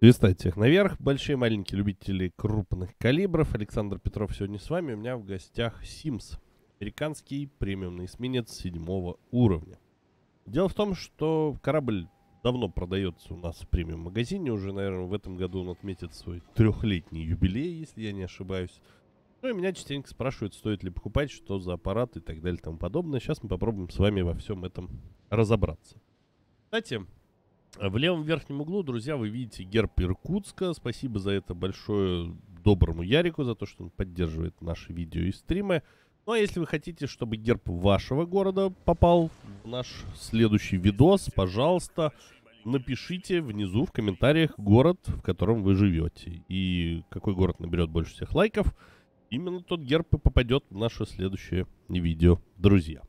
Свистать всех наверх. Большие маленькие любители крупных калибров. Александр Петров сегодня с вами. У меня в гостях Sims. Американский премиумный эсминец 7-го уровня. Дело в том, что корабль давно продается у нас в премиум-магазине. Уже, наверное, в этом году он отметит свой 3-летний юбилей, если я не ошибаюсь. Ну и меня частенько спрашивают, стоит ли покупать, что за аппарат и так далее и тому подобное. Сейчас мы попробуем с вами во всем этом разобраться. Кстати, в левом верхнем углу, друзья, вы видите герб Иркутска. Спасибо за это большое доброму Ярику, за то, что он поддерживает наши видео и стримы. Ну а если вы хотите, чтобы герб вашего города попал в наш следующий видос, пожалуйста, напишите внизу в комментариях город, в котором вы живете. И какой город наберет больше всех лайков, именно тот герб и попадет в наше следующее видео, друзья.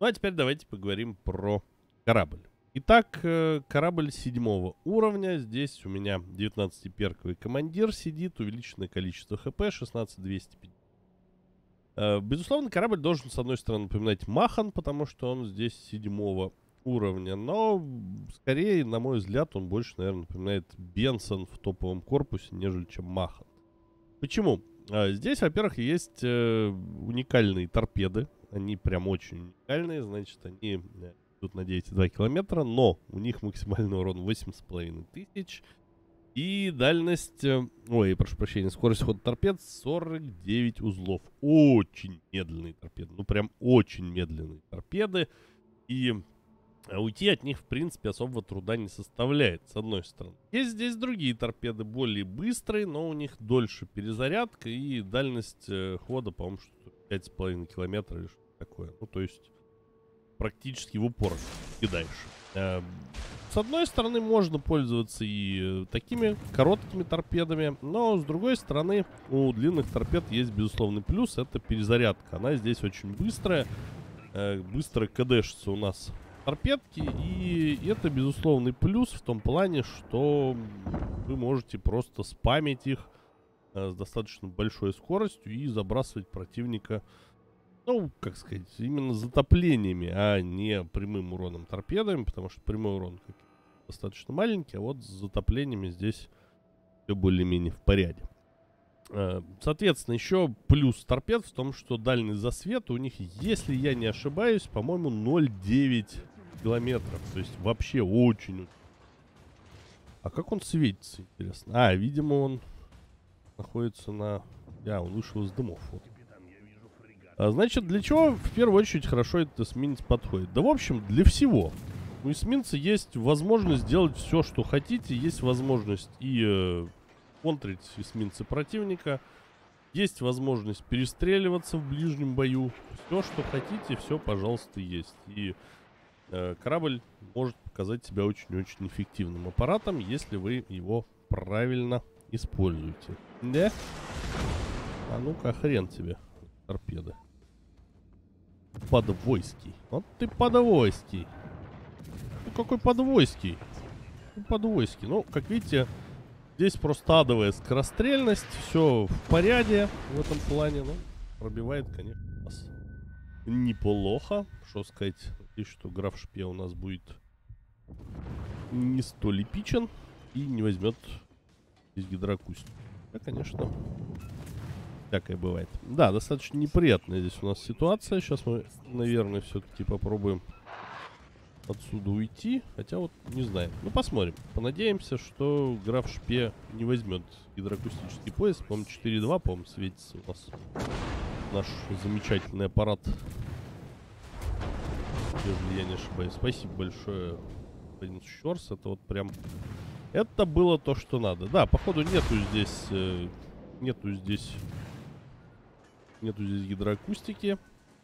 Ну а теперь давайте поговорим про корабль. Итак, корабль 7-го уровня. Здесь у меня 19-перковый командир сидит, увеличенное количество хп, 16250. Безусловно, корабль должен, с одной стороны, напоминать Махан, потому что он здесь 7-го уровня. Но, скорее, на мой взгляд, он больше, наверное, напоминает Бенсон в топовом корпусе, нежели чем Махан. Почему? Здесь, во-первых, есть уникальные торпеды. Они прям очень уникальные, значит, они... на 9,2 километра, но у них максимальный урон 8500 и дальность, ой, прошу прощения, скорость хода торпед 49 узлов. Очень медленные торпеды, ну прям очень медленные торпеды, и уйти от них в принципе особого труда не составляет, с одной стороны. Есть здесь другие торпеды, более быстрые, но у них дольше перезарядка и дальность хода, по-моему, 5,5 километра или что-то такое, ну то есть... практически в упор кидаешь. С одной стороны, можно пользоваться и такими короткими торпедами, но с другой стороны, у длинных торпед есть безусловный плюс, это перезарядка. Она здесь очень быстрая, быстро кдэшится у нас торпедки, и это безусловный плюс в том плане, что вы можете просто спамить их с достаточно большой скоростью и забрасывать противника, ну, как сказать, именно затоплениями, а не прямым уроном торпедами, потому что прямой урон достаточно маленький, а вот с затоплениями здесь все более-менее в порядке. Соответственно, еще плюс торпед в том, что дальний засвет у них, если я не ошибаюсь, по-моему, 0,9 километров. То есть вообще очень... А как он светится, интересно? А, видимо, он находится на... А, он вышел из дымов, вот. Значит, для чего в первую очередь хорошо этот эсминец подходит? Да, в общем, для всего. У эсминца есть возможность делать все, что хотите. Есть возможность и контрить эсминцы противника. Есть возможность перестреливаться в ближнем бою. Все, что хотите, все, пожалуйста, есть. И корабль может показать себя очень-очень эффективным аппаратом, если вы его правильно используете. Да? А ну-ка, хрен тебе. Торпеды. Подвойский. Вот ты подвойский. Ну какой подвойский? Подвойский. Ну, как видите, здесь просто адовая скорострельность. Все в порядке в этом плане. Ну, пробивает, конечно, нас неплохо. Что сказать. И что граф Шпее у нас будет не столь эпичен и не возьмет из гидрокусь. Да, конечно. Всякое бывает. Да, достаточно неприятная здесь у нас ситуация. Сейчас мы, наверное, все-таки попробуем отсюда уйти. Хотя вот не знаю. Ну, посмотрим. Понадеемся, что граф Шпее не возьмет гидроакустический пояс. По-моему, 4.2, по-моему, светится у нас наш замечательный аппарат. Если я не ошибаюсь. Спасибо большое, господин Щорс. Это вот прям... Это было то, что надо. Да, походу нету здесь... Нету здесь гидроакустики.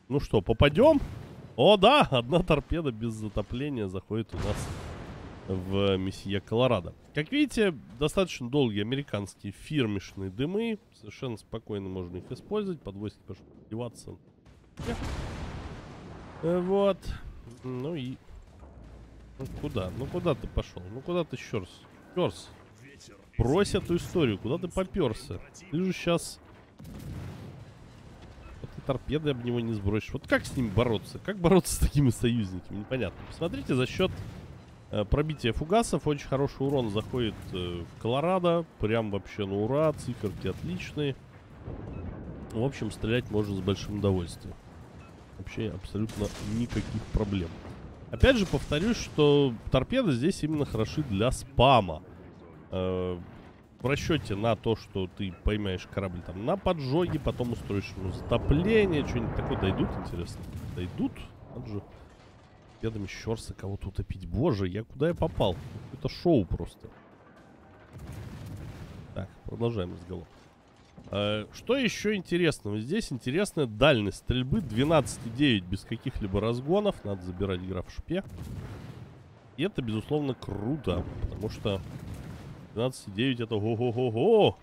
Ну что, попадем? О, да! Одна торпеда без затопления заходит у нас в месье Колорадо. Как видите, достаточно долгие американские фирмишные дымы. Совершенно спокойно можно их использовать. Подвойски пошли деваться. Вот. Ну и... Ну куда? Ну куда ты пошел? Ну куда ты, Щорс? Щорс, брось эту историю. Куда ты поперся? Ты же сейчас... торпеды об него не сбросишь. Вот как с ним бороться? Как бороться с такими союзниками? Непонятно. Посмотрите, за счет Пробитие фугасов, очень хороший урон заходит в Колорадо. Прям вообще на ура, циферки отличные. В общем, стрелять можно с большим удовольствием. Вообще абсолютно никаких проблем. Опять же повторюсь, что торпеды здесь именно хороши для спама. В расчете на то, что ты поймаешь корабль там на поджоге, потом устроишь ему затопление, что-нибудь такое. Дойдут, интересно? Дойдут? Надо же рядом еще раз кого-то утопить. Боже, куда я попал? Это шоу просто. Так, продолжаем разговор. Что еще интересного? Здесь интересная дальность стрельбы 12,9 без каких-либо разгонов. Надо забирать Граф Шпее. И это, безусловно, круто, потому что 12,9 это го-го-го-го.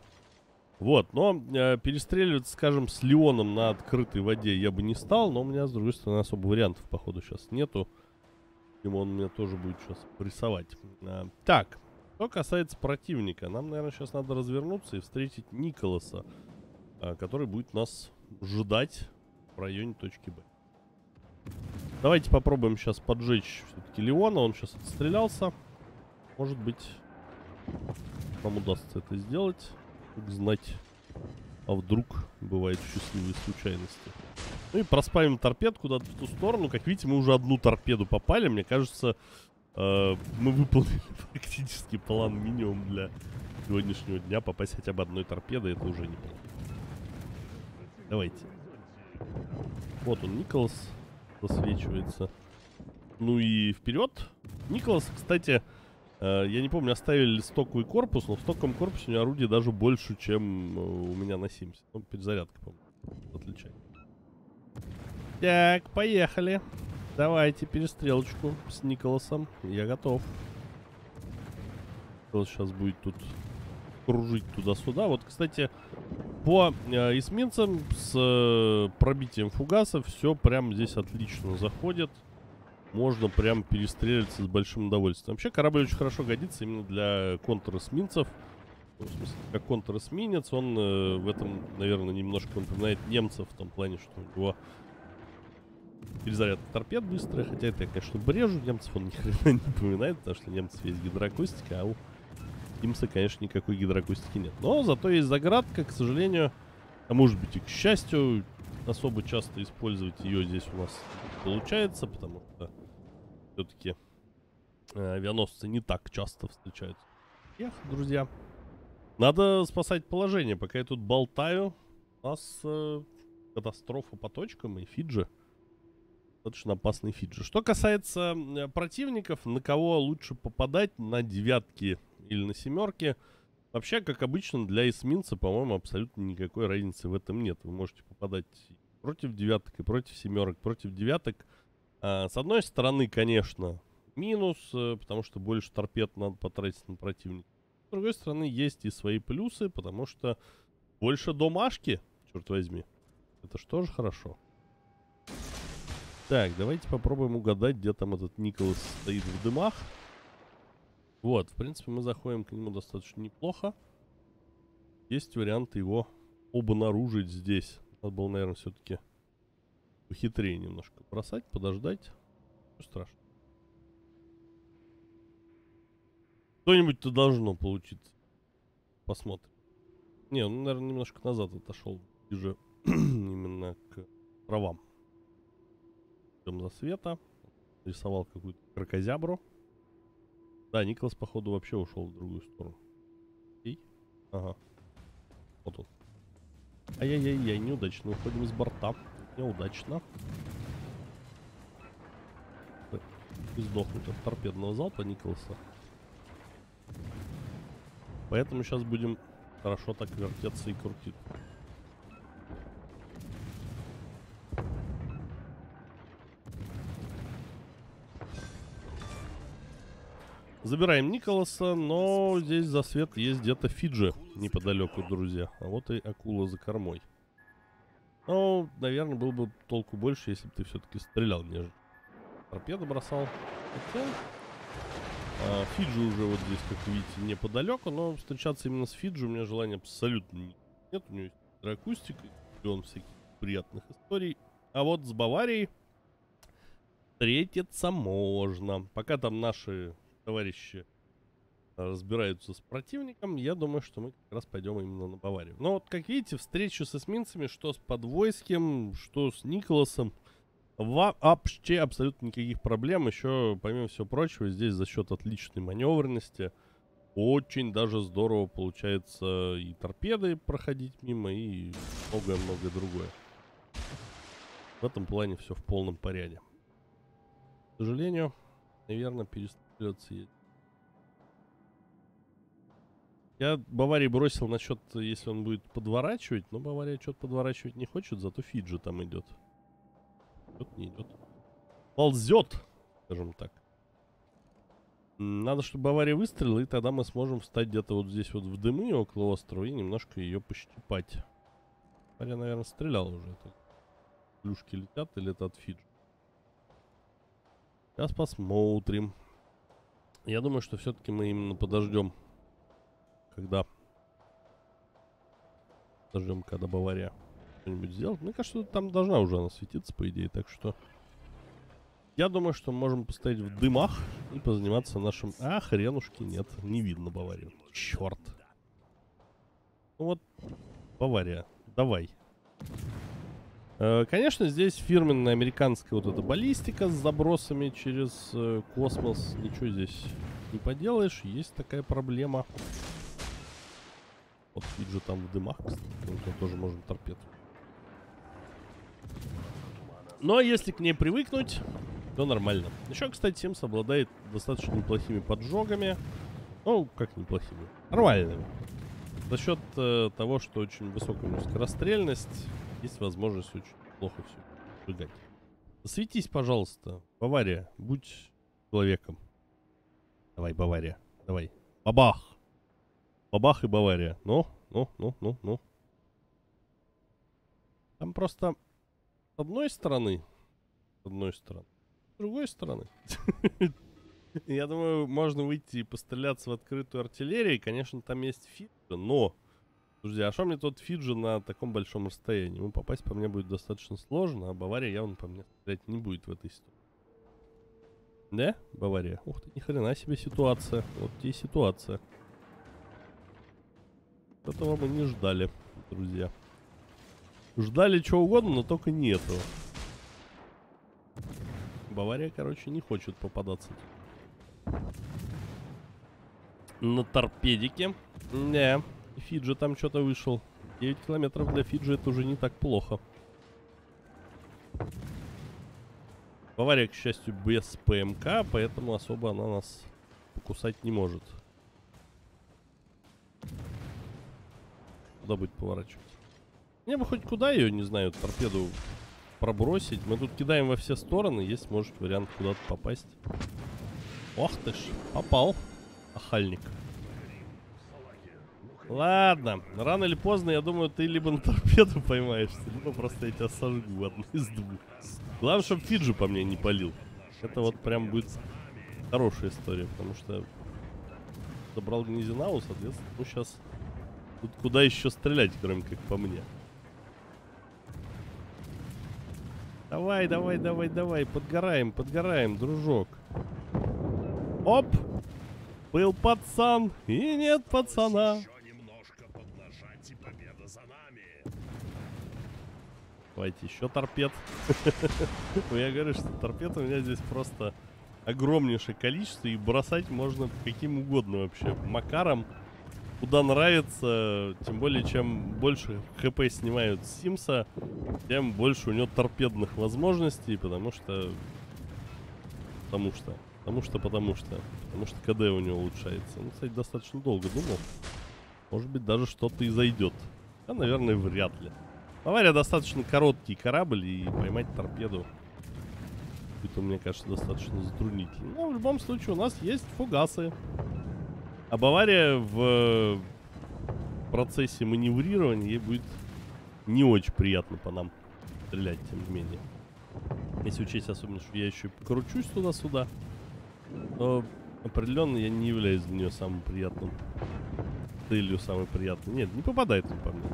Вот, но перестреливать, скажем, с Леоном на открытой воде я бы не стал. Но у меня, с другой стороны, особо вариантов, походу, сейчас нету. И он меня тоже будет сейчас прессовать. Так, что касается противника. Нам, наверное, сейчас надо развернуться и встретить Николаса, который будет нас ждать в районе точки Б. Давайте попробуем сейчас поджечь все-таки Леона. Он сейчас отстрелялся. Может быть, нам удастся это сделать. Знать, а вдруг бывают счастливые случайности. Ну и проспавим торпед куда-то в ту сторону. Как видите, мы уже одну торпеду попали. Мне кажется, мы выполнили практически план минимум для сегодняшнего дня. Попасть хотя бы одной торпедой — это уже неплохо. Давайте. Вот он, Николас, засвечивается. Ну и вперед. Николас, кстати... Я не помню, оставили ли стоковый корпус, но в стоковом корпусе у меня орудие даже больше, чем у меня на Sims. Ну, перезарядка, по-моему, отличает. Так, поехали. Давайте перестрелочку с Николасом. Я готов. Николас сейчас будет тут кружить туда-сюда. Вот, кстати, по эсминцам с пробитием фугаса все прям здесь отлично заходит. Можно прям перестреливаться с большим удовольствием. Вообще корабль очень хорошо годится именно для контр-эсминцев. В смысле, как контр-эсминец, он в этом, наверное, немножко напоминает немцев. В том плане, что у него перезарядка торпед быстрая. Хотя это я, конечно, брежу. Немцев он ни хрена не напоминает, потому что у немцев есть гидроакустика, а у Симса, конечно, никакой гидроакустики нет. Но зато есть заградка, к сожалению. А может быть и к счастью, особо часто использовать ее здесь у нас получается, потому что все-таки авианосцы не так часто встречаются. Эх, друзья, надо спасать положение. Пока я тут болтаю, у нас катастрофа по точкам и Фиджи. Достаточно опасный Фиджи. Что касается противников, на кого лучше попадать, на девятки или на семерки. Вообще, как обычно, для эсминца, по-моему, абсолютно никакой разницы в этом нет. Вы можете попадать против девяток и против семерок, против девяток. С одной стороны, конечно, минус, потому что больше торпед надо потратить на противника. С другой стороны, есть и свои плюсы, потому что больше домашки, черт возьми. Это же тоже хорошо. Так, давайте попробуем угадать, где там этот Николас стоит в дымах. Вот, в принципе, мы заходим к нему достаточно неплохо. Есть варианты его обнаружить здесь. Надо было, наверное, все-таки похитрее немножко бросать, подождать. Все страшно. Что-нибудь-то должно получиться. Посмотрим. Не, он, наверное, немножко назад отошел. Ближе именно к травам. Идем за света. Рисовал какую-то кракозябру. Да, Николас, походу, вообще ушел в другую сторону. Окей. Ага. Вот он. Ай-яй-яй-яй, неудачно. Уходим с борта. Неудачно. И сдохнуть от торпедного залпа Николаса. Поэтому сейчас будем хорошо так вертеться и крутить. Забираем Николаса, но здесь за свет есть где-то Фиджи неподалеку, друзья. А вот и акула за кормой. Ну, наверное, было бы толку больше, если бы ты все-таки стрелял, нежели торпеду бросал. Хотя, Фиджи уже вот здесь, как видите, неподалеку, но встречаться именно с Фиджи у меня желания абсолютно нет. У него есть гидроакустика, миллион всяких приятных историй. А вот с Баварией встретиться можно. Пока там наши товарищи разбираются с противником, я думаю, что мы как раз пойдем именно на Баварию. Но вот, как видите, встречу с эсминцами, что с Подвойским, что с Николасом, вообще абсолютно никаких проблем. Еще, помимо всего прочего, здесь за счет отличной маневренности очень даже здорово получается и торпеды проходить мимо, и многое-многое другое. В этом плане все в полном порядке. К сожалению, наверное, перестреливаться едет. Я Баварии бросил насчет, если он будет подворачивать, но Бавария что-то подворачивать не хочет, зато Фиджи там идет. Идет, не идет. Ползет, скажем так. Надо, чтобы Бавария выстрелила, и тогда мы сможем встать где-то вот здесь вот в дымы около острова и немножко ее пощипать. Бавария, наверное, стреляла уже. Это плюшки летят или это от Фиджи? Сейчас посмотрим. Я думаю, что все-таки мы именно подождем, когда Бавария что-нибудь сделает. Мне кажется, там должна уже она светиться, по идее. Так что я думаю, что мы можем постоять в дымах и позаниматься нашим... А, хренушки, нет, не видно Баварию. Черт. Ну вот, Бавария, давай. Конечно, здесь фирменная американская вот эта баллистика с забросами через космос. Ничего здесь не поделаешь, есть такая проблема. Вот Фиджи там в дымах, кстати, мы тоже можем торпеду. Но если к ней привыкнуть, то нормально. Еще, кстати, Sims обладает достаточно неплохими поджогами. Ну, как неплохими? Нормальными. За счет того, что очень высокая у него скорострельность, есть возможность очень плохо все поджигать. Светись, пожалуйста. Бавария, будь человеком. Давай, Бавария, давай. Бабах! Бабах и Бавария. Ну. Там просто с одной стороны, с другой стороны. Я думаю, можно выйти и постреляться в открытую артиллерию. Конечно, там есть Фиджи, но... Друзья, а что мне тут Фиджи на таком большом расстоянии? Ему попасть по мне будет достаточно сложно, а Бавария явно по мне стрелять не будет в этой ситуации. Да, Бавария? Ух ты, ни хрена себе ситуация. Вот тебе ситуация. Этого мы не ждали, друзья. Ждали чего угодно, но только не этого. Бавария, короче, не хочет попадаться на торпедике. Не, Фиджи там что-то вышел. 9 километров для Фиджи это уже не так плохо. Бавария, к счастью, без ПМК, поэтому особо она нас покусать не может. Куда будет поворачивать? Мне бы хоть куда ее, не знаю, торпеду пробросить. Мы тут кидаем во все стороны. Есть, может, вариант куда-то попасть. Ох ты ж, попал. Охальник. Ладно, рано или поздно, я думаю, ты либо на торпеду поймаешься, либо просто я тебя сожгу в одну из двух. Главное, чтобы Фиджи по мне не палил. Это вот прям будет хорошая история, потому что забрал Гнезинау, соответственно, ну сейчас... Тут куда еще стрелять, кроме как по мне? Давай, давай, давай, давай. Подгораем, подгораем, дружок. Оп! Был пацан. И нет пацана. Давайте еще торпед. Я говорю, что торпед у меня здесь просто огромнейшее количество. И бросать можно каким угодно вообще. Макаром. Куда нравится, тем более, чем больше хп снимают с Симса, тем больше у него торпедных возможностей, потому что КД у него улучшается. Ну, кстати, достаточно долго думал. Может быть, даже что-то и зайдет. А, наверное, вряд ли. Бавария достаточно короткий корабль, и поймать торпеду, это, мне кажется, достаточно затруднительно. Но в любом случае у нас есть фугасы. А Бавария в процессе маневрирования, ей будет не очень приятно по нам стрелять, тем не менее. Если учесть особенно, что я еще покручусь туда-сюда, то определенно я не являюсь для нее самым приятным. Целью самой приятной. Нет, не попадает он по мне.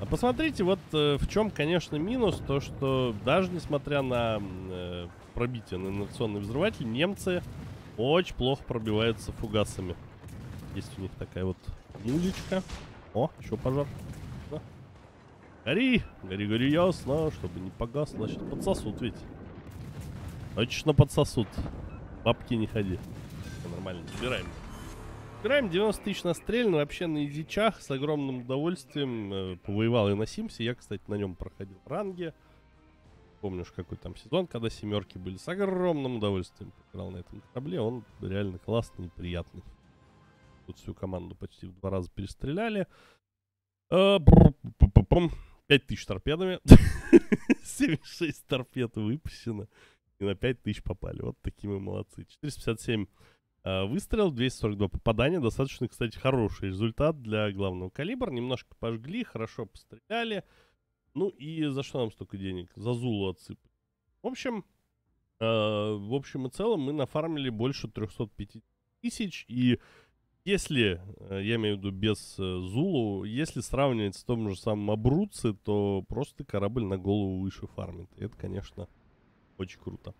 А посмотрите, вот в чем, конечно, минус, то что даже несмотря на пробитие на инерционный взрыватель, немцы... Очень плохо пробивается фугасами. Есть у них такая вот музычка. О, еще пожар. Да. Гори! Гори, гори, ясно. Чтобы не погас, значит подсосут ведь. Точно подсосут. Бабки не ходи. Нормально, забираем. Играем 90 тысяч настрельно, вообще на изичах, с огромным удовольствием. Повоевал и на Симсе, я, кстати, на нем проходил ранги. Помнишь, какой там сезон, когда семерки были, с огромным удовольствием играл на этом корабле, он реально классный и приятный. Тут всю команду почти в 2 раза перестреляли. 5000 торпедами, 76 торпед выпущено, и на 5000 попали, вот такие мы молодцы. 457 выстрел, 242 попадания, достаточно, кстати, хороший результат для главного калибра. Немножко пожгли, хорошо постреляли. Ну и за что нам столько денег? За Зулу отсыпать. В общем и целом мы нафармили больше 350 тысяч. И если, я имею в виду без Зулу, если сравнивать с том же самым Абруци, то просто корабль на голову выше фармит. И это, конечно, очень круто.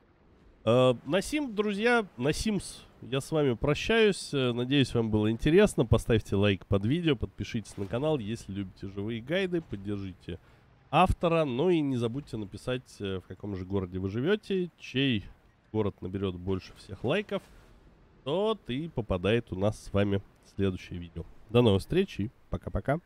На Sims, друзья, на Sims я с вами прощаюсь. Надеюсь, вам было интересно. Поставьте лайк под видео, подпишитесь на канал. Если любите живые гайды, поддержите автора. Ну и не забудьте написать, в каком же городе вы живете. Чей город наберет больше всех лайков, тот и попадает у нас с вами в следующее видео. До новых встреч и пока-пока.